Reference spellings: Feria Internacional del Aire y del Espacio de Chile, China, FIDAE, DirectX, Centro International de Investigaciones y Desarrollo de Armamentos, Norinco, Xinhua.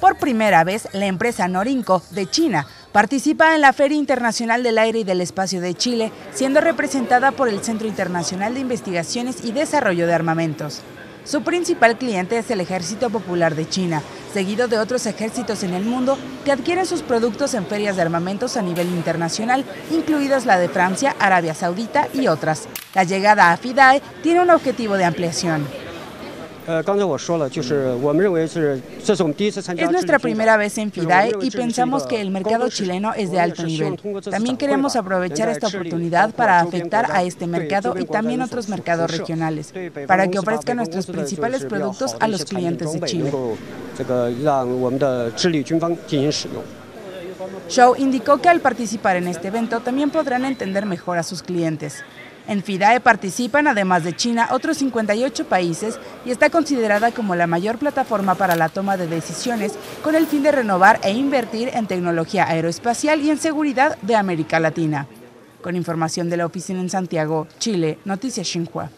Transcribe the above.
Por primera vez, la empresa Norinco de China participa en la Feria Internacional del Aire y del Espacio de Chile, siendo representada por el Centro Internacional de Investigaciones y Desarrollo de Armamentos. Su principal cliente es el Ejército Popular de China, seguido de otros ejércitos en el mundo que adquieren sus productos en ferias de armamentos a nivel internacional, incluidas la de Francia, Arabia Saudita y otras. La llegada a FIDAE tiene un objetivo de ampliación. Es nuestra primera vez en FIDAE y pensamos que el mercado chileno es de alto nivel. También queremos aprovechar esta oportunidad para afectar a este mercado y también otros mercados regionales, para que ofrezcan nuestros principales productos a los clientes de Chile. Zhou indicó que al participar en este evento también podrán entender mejor a sus clientes. En FIDAE participan, además de China, otros 58 países y está considerada como la mayor plataforma para la toma de decisiones con el fin de renovar e invertir en tecnología aeroespacial y en seguridad de América Latina. Con información de la oficina en Santiago, Chile, Noticias Xinhua.